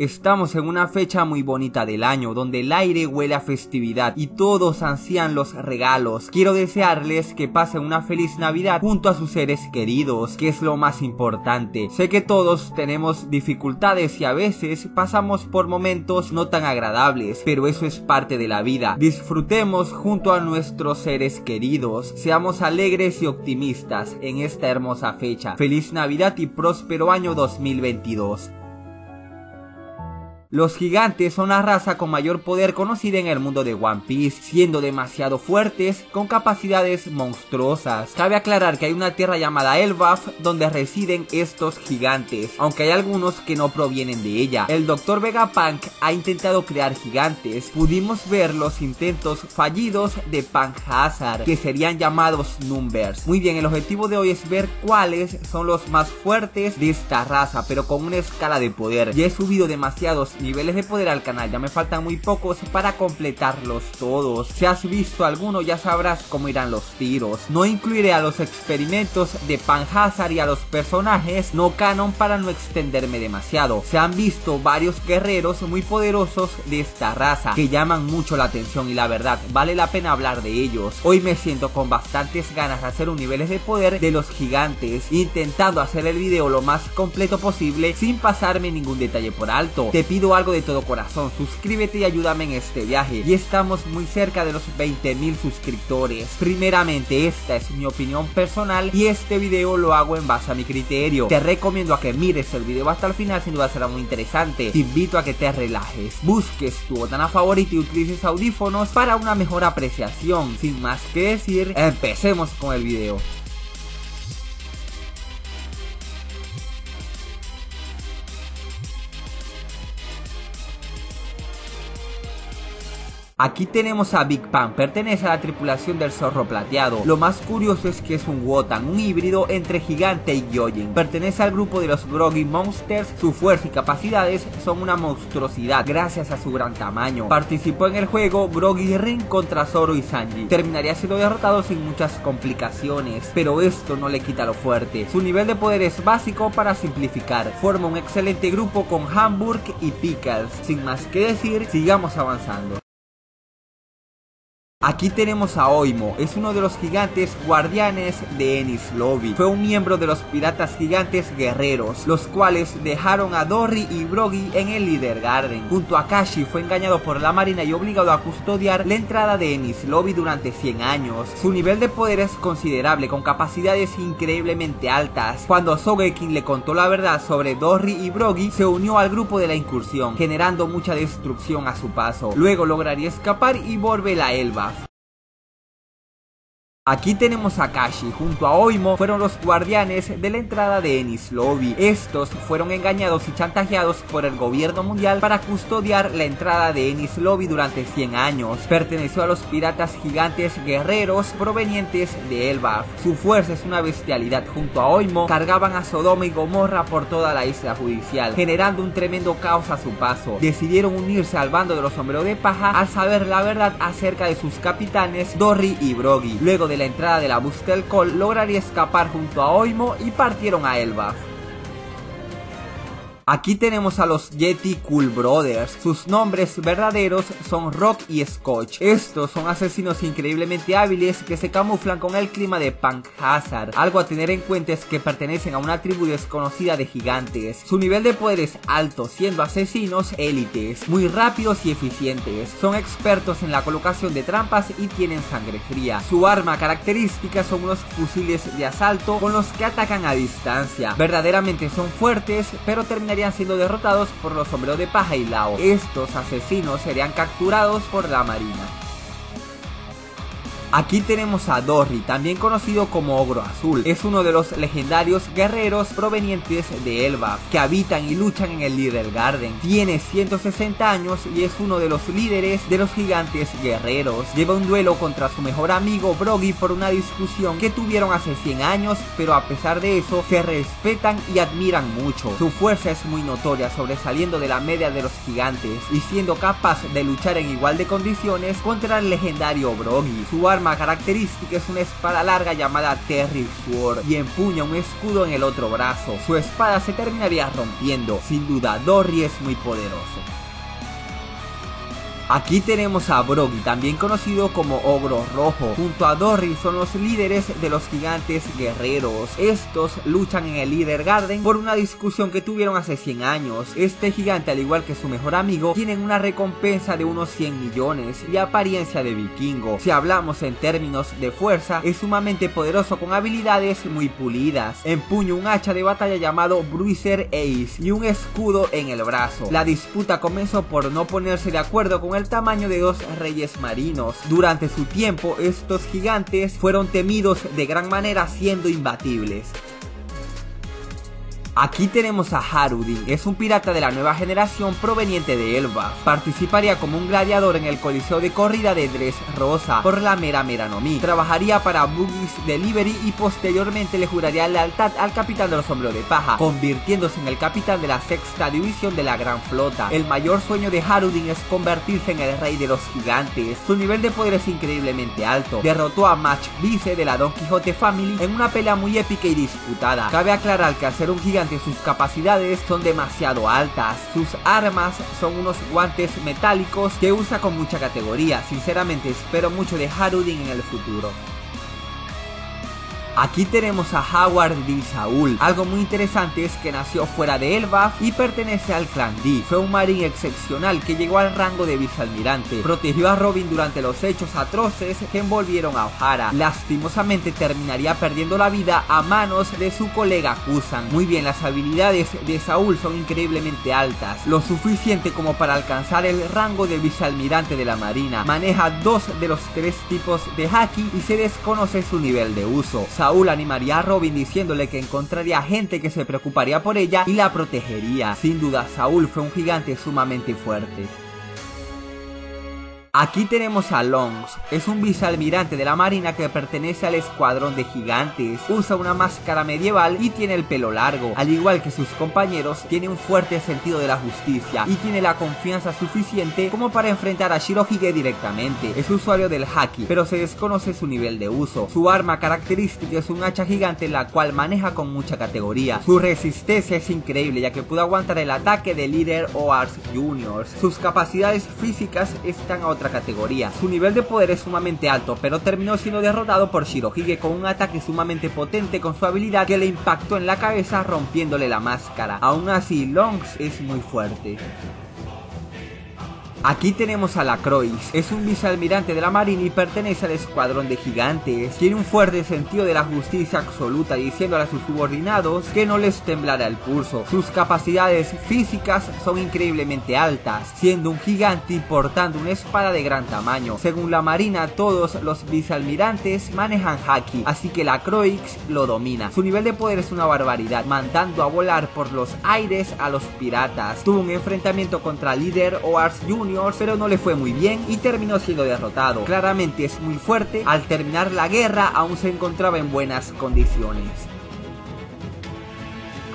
Estamos en una fecha muy bonita del año, donde el aire huele a festividad y todos ansían los regalos. Quiero desearles que pasen una feliz Navidad junto a sus seres queridos, que es lo más importante. Sé que todos tenemos dificultades y a veces pasamos por momentos no tan agradables, pero eso es parte de la vida. Disfrutemos junto a nuestros seres queridos, seamos alegres y optimistas en esta hermosa fecha. Feliz Navidad y próspero año 2022. Los gigantes son la raza con mayor poder conocida en el mundo de One Piece, siendo demasiado fuertes, con capacidades monstruosas. Cabe aclarar que hay una tierra llamada Elbaf donde residen estos gigantes, aunque hay algunos que no provienen de ella. El Dr. Vegapunk ha intentado crear gigantes. Pudimos ver los intentos fallidos de Pan Hazard, que serían llamados Numbers. Muy bien, el objetivo de hoy es ver cuáles son los más fuertes de esta raza, pero con una escala de poder. Ya he subido demasiados niveles de poder al canal, ya me faltan muy pocos para completarlos todos. Si has visto alguno ya sabrás cómo irán los tiros. No incluiré a los experimentos de Pan Hazard y a los personajes no canon para no extenderme demasiado. Se han visto varios guerreros muy poderosos de esta raza que llaman mucho la atención y la verdad vale la pena hablar de ellos. Hoy me siento con bastantes ganas de hacer un niveles de poder de los gigantes, intentando hacer el video lo más completo posible sin pasarme ningún detalle por alto. Te pido algo de todo corazón, suscríbete y ayúdame en este viaje, y estamos muy cerca de los 20.000 suscriptores. Primeramente, esta es mi opinión personal y este video lo hago en base a mi criterio. Te recomiendo a que mires el video hasta el final, sin duda será muy interesante. Te invito a que te relajes, busques tu botana favorita y utilices audífonos para una mejor apreciación. Sin más que decir, empecemos con el video. Aquí tenemos a Big Pan, pertenece a la tripulación del zorro plateado. Lo más curioso es que es un Wotan, un híbrido entre gigante y Gyojin. Pertenece al grupo de los Brogy Monsters. Su fuerza y capacidades son una monstruosidad gracias a su gran tamaño. Participó en el juego Brogy Ring contra Zoro y Sanji. Terminaría siendo derrotado sin muchas complicaciones, pero esto no le quita lo fuerte. Su nivel de poder es básico para simplificar. Forma un excelente grupo con Hamburg y Pickles. Sin más que decir, sigamos avanzando. Aquí tenemos a Oimo, es uno de los gigantes guardianes de Enies Lobby. Fue un miembro de los piratas gigantes guerreros, los cuales dejaron a Dorry y Brogy en el Little Garden. Junto a Kashi fue engañado por la marina y obligado a custodiar la entrada de Enies Lobby durante 100 años. Su nivel de poder es considerable, con capacidades increíblemente altas. Cuando Sogekin le contó la verdad sobre Dorry y Brogy, se unió al grupo de la incursión, generando mucha destrucción a su paso. Luego lograría escapar y volver a Elbaf. Aquí tenemos a Kashi, junto a Oimo fueron los guardianes de la entrada de Enies Lobby. Estos fueron engañados y chantajeados por el gobierno mundial para custodiar la entrada de Enies Lobby durante 100 años. Perteneció a los piratas gigantes guerreros provenientes de Elbaf. Su fuerza es una bestialidad. Junto a Oimo cargaban a Sodoma y Gomorra por toda la isla judicial, generando un tremendo caos a su paso. Decidieron unirse al bando de los sombreros de paja al saber la verdad acerca de sus capitanes Dorry y Brogy. Luego de la entrada de la Bustel Call lograría escapar junto a Oimo y partieron a Elbaf. Aquí tenemos a los Yeti Cool Brothers. Sus nombres verdaderos son Rock y Scotch. Estos son asesinos increíblemente hábiles que se camuflan con el clima de Punk Hazard. Algo a tener en cuenta es que pertenecen a una tribu desconocida de gigantes. Su nivel de poder es alto, siendo asesinos élites, muy rápidos y eficientes. Son expertos en la colocación de trampas y tienen sangre fría. Su arma característica son unos fusiles de asalto con los que atacan a distancia. Verdaderamente son fuertes, pero terminan siendo derrotados por los sombreros de paja y Lao. Estos asesinos serían capturados por la marina. Aquí tenemos a Dorry, también conocido como Ogro Azul. Es uno de los legendarios guerreros provenientes de Elbaf, que habitan y luchan en el Little Garden. Tiene 160 años y es uno de los líderes de los gigantes guerreros. Lleva un duelo contra su mejor amigo Brogy por una discusión que tuvieron hace 100 años, pero a pesar de eso se respetan y admiran mucho. Su fuerza es muy notoria, sobresaliendo de la media de los gigantes y siendo capaz de luchar en igual de condiciones contra el legendario Brogy. Su arma arma característica es una espada larga llamada Terry Sword y empuña un escudo en el otro brazo. Su espada se terminaría rompiendo. Sin duda, Dorry es muy poderoso. Aquí tenemos a Brogy, también conocido como Ogro Rojo. Junto a Dorry son los líderes de los gigantes guerreros. Estos luchan en el Little Garden por una discusión que tuvieron hace 100 años. Este gigante, al igual que su mejor amigo, tienen una recompensa de unos 100 millones y apariencia de vikingo. Si hablamos en términos de fuerza, es sumamente poderoso con habilidades muy pulidas. Empuña un hacha de batalla llamado Bruiser Ace y un escudo en el brazo. La disputa comenzó por no ponerse de acuerdo con el tamaño de dos reyes marinos. Durante su tiempo, estos gigantes fueron temidos de gran manera, siendo imbatibles. Aquí tenemos a Hajrudin, es un pirata de la nueva generación proveniente de Elbaf. Participaría como un gladiador en el coliseo de corrida de Dressrosa por la Meranomi. Trabajaría para Buggy's Delivery y posteriormente le juraría lealtad al capitán de los hombros de paja, convirtiéndose en el capitán de la sexta división de la gran flota. El mayor sueño de Hajrudin es convertirse en el rey de los gigantes. Su nivel de poder es increíblemente alto. Derrotó a Match Vice de la Don Quijote Family en una pelea muy épica y disputada. Cabe aclarar que al ser un gigante sus capacidades son demasiado altas. Sus armas son unos guantes metálicos que usa con mucha categoría. Sinceramente espero mucho de Hajrudin en el futuro. Aquí tenemos a Hajrudin Saúl. Algo muy interesante es que nació fuera de Elbaf y pertenece al clan D. Fue un marín excepcional que llegó al rango de vicealmirante. Protegió a Robin durante los hechos atroces que envolvieron a O'Hara. Lastimosamente terminaría perdiendo la vida a manos de su colega Kusan. Muy bien, las habilidades de Saúl son increíblemente altas, lo suficiente como para alcanzar el rango de vicealmirante de la marina. Maneja 2 de los 3 tipos de Haki y se desconoce su nivel de uso. Saúl animaría a Robin diciéndole que encontraría gente que se preocuparía por ella y la protegería. Sin duda, Saúl fue un gigante sumamente fuerte. Aquí tenemos a Longs, es un vicealmirante de la marina que pertenece al escuadrón de gigantes. Usa una máscara medieval y tiene el pelo largo. Al igual que sus compañeros, tiene un fuerte sentido de la justicia y tiene la confianza suficiente como para enfrentar a Shirohige directamente. Es usuario del Haki, pero se desconoce su nivel de uso. Su arma característica es un hacha gigante, la cual maneja con mucha categoría. Su resistencia es increíble, ya que pudo aguantar el ataque del líder Oars Jr. Sus capacidades físicas están a otra categoría. Su nivel de poder es sumamente alto, pero terminó siendo derrotado por Shirohige con un ataque sumamente potente con su habilidad que le impactó en la cabeza rompiéndole la máscara. Aún así, Longs es muy fuerte. Aquí tenemos a Lacroix, es un vicealmirante de la marina y pertenece al escuadrón de gigantes. Tiene un fuerte sentido de la justicia absoluta, diciéndole a sus subordinados que no les temblara el pulso. Sus capacidades físicas son increíblemente altas, siendo un gigante y portando una espada de gran tamaño. Según la marina, todos los vicealmirantes manejan Haki, así que Lacroix lo domina. Su nivel de poder es una barbaridad, mandando a volar por los aires a los piratas. Tuvo un enfrentamiento contra líder Oars Jr., pero no le fue muy bien y terminó siendo derrotado. Claramente es muy fuerte. Al terminar la guerra, aún se encontraba en buenas condiciones.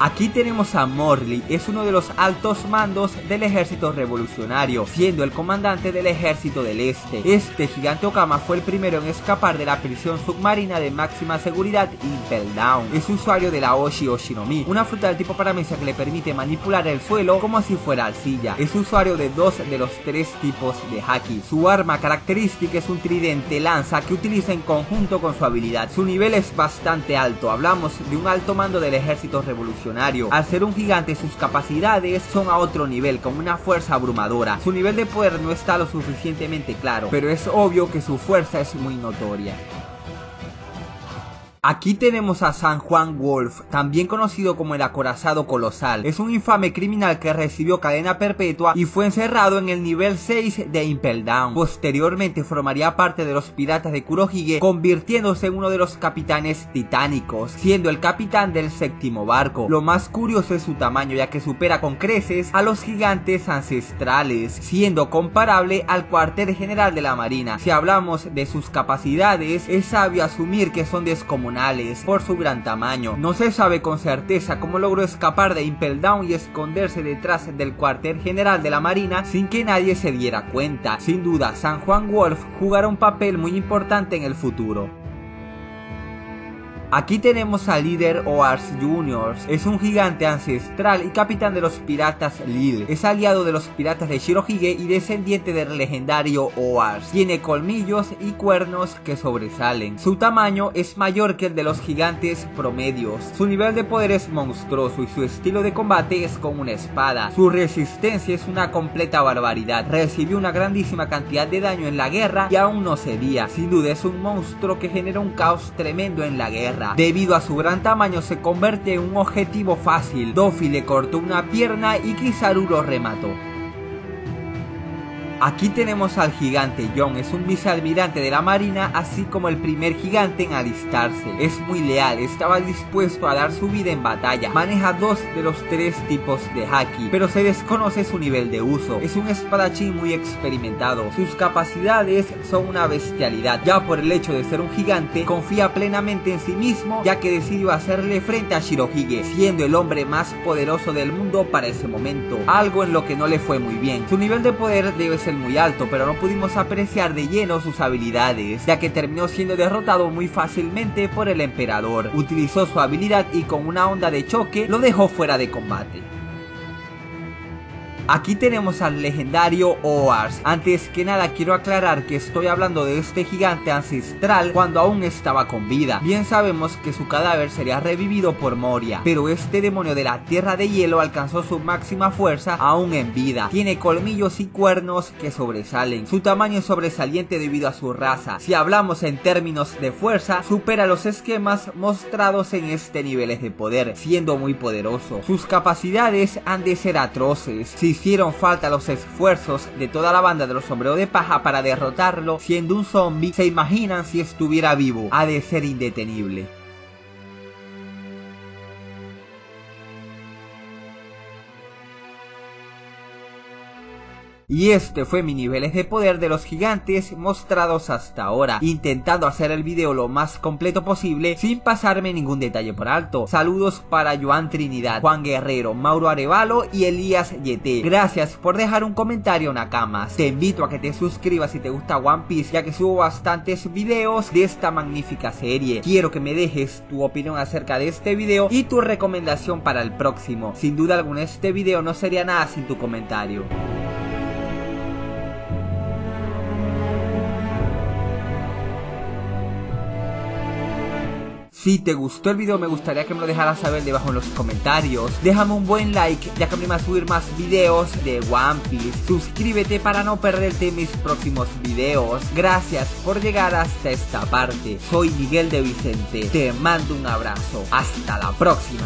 Aquí tenemos a Morley, es uno de los altos mandos del ejército revolucionario, siendo el comandante del ejército del este. Este gigante Okama fue el primero en escapar de la prisión submarina de máxima seguridad Impel Down. Es usuario de la Oshi Oshinomi, una fruta del tipo paramecia que le permite manipular el suelo como si fuera arcilla. Es usuario de 2 de los 3 tipos de Haki. Su arma característica es un tridente lanza que utiliza en conjunto con su habilidad. Su nivel es bastante alto, hablamos de un alto mando del ejército revolucionario. Al ser un gigante, sus capacidades son a otro nivel, con una fuerza abrumadora. Su nivel de poder no está lo suficientemente claro, pero es obvio que su fuerza es muy notoria. Aquí tenemos a San Juan Wolf, también conocido como el acorazado colosal. Es un infame criminal que recibió cadena perpetua y fue encerrado en el nivel 6 de Impel Down. Posteriormente formaría parte de los piratas de Kurohige, convirtiéndose en uno de los capitanes titánicos, siendo el capitán del 7º barco. Lo más curioso es su tamaño, ya que supera con creces a los gigantes ancestrales, siendo comparable al cuartel general de la marina. Si hablamos de sus capacidades, es sabio asumir que son descomunales. descomunales por su gran tamaño. No se sabe con certeza cómo logró escapar de Impel Down y esconderse detrás del cuartel general de la marina sin que nadie se diera cuenta. Sin duda, San Juan Wolf jugará un papel muy importante en el futuro. Aquí tenemos al líder Oars Jr., es un gigante ancestral y capitán de los piratas Lil, es aliado de los piratas de Shirohige y descendiente del legendario Oars, tiene colmillos y cuernos que sobresalen, su tamaño es mayor que el de los gigantes promedios, su nivel de poder es monstruoso y su estilo de combate es con una espada, su resistencia es una completa barbaridad, recibió una grandísima cantidad de daño en la guerra y aún no cedía, sin duda es un monstruo que genera un caos tremendo en la guerra. Debido a su gran tamaño se convierte en un objetivo fácil. Doffy le cortó una pierna y Kizaru lo remató. Aquí tenemos al gigante John, es un vicealmirante de la marina, así como el primer gigante en alistarse. Es muy leal, estaba dispuesto a dar su vida en batalla, maneja dos de los tres tipos de Haki, pero se desconoce su nivel de uso. Es un espadachín muy experimentado, sus capacidades son una bestialidad. Ya por el hecho de ser un gigante, confía plenamente en sí mismo, ya que decidió hacerle frente a Shirohige, siendo el hombre más poderoso del mundo para ese momento, algo en lo que no le fue muy bien. Su nivel de poder debe ser muy alto, pero no pudimos apreciar de lleno sus habilidades, ya que terminó siendo derrotado muy fácilmente por el emperador. Utilizó su habilidad y con una onda de choque lo dejó fuera de combate. Aquí tenemos al legendario Oars. Antes que nada quiero aclarar que estoy hablando de este gigante ancestral cuando aún estaba con vida. Bien sabemos que su cadáver sería revivido por Moria, pero este demonio de la tierra de hielo alcanzó su máxima fuerza aún en vida. Tiene colmillos y cuernos que sobresalen. Su tamaño es sobresaliente debido a su raza. Si hablamos en términos de fuerza, supera los esquemas mostrados en este niveles de poder, siendo muy poderoso. Sus capacidades han de ser atroces. Si hicieron falta los esfuerzos de toda la banda de los sombreros de paja para derrotarlo, siendo un zombie, se imaginan si estuviera vivo, ha de ser indetenible. Y este fue mi niveles de poder de los gigantes mostrados hasta ahora, intentando hacer el video lo más completo posible sin pasarme ningún detalle por alto. Saludos para Joan Trinidad, Juan Guerrero, Mauro Arevalo y Elías Yete. Gracias por dejar un comentario, nakamas. Te invito a que te suscribas si te gusta One Piece, ya que subo bastantes videos de esta magnífica serie. Quiero que me dejes tu opinión acerca de este video y tu recomendación para el próximo. Sin duda alguna este video no sería nada sin tu comentario. Si te gustó el video me gustaría que me lo dejaras saber debajo en los comentarios. Déjame un buen like ya que me anima a subir más videos de One Piece. Suscríbete para no perderte mis próximos videos. Gracias por llegar hasta esta parte. Soy Miguel de Vicente. Te mando un abrazo. Hasta la próxima.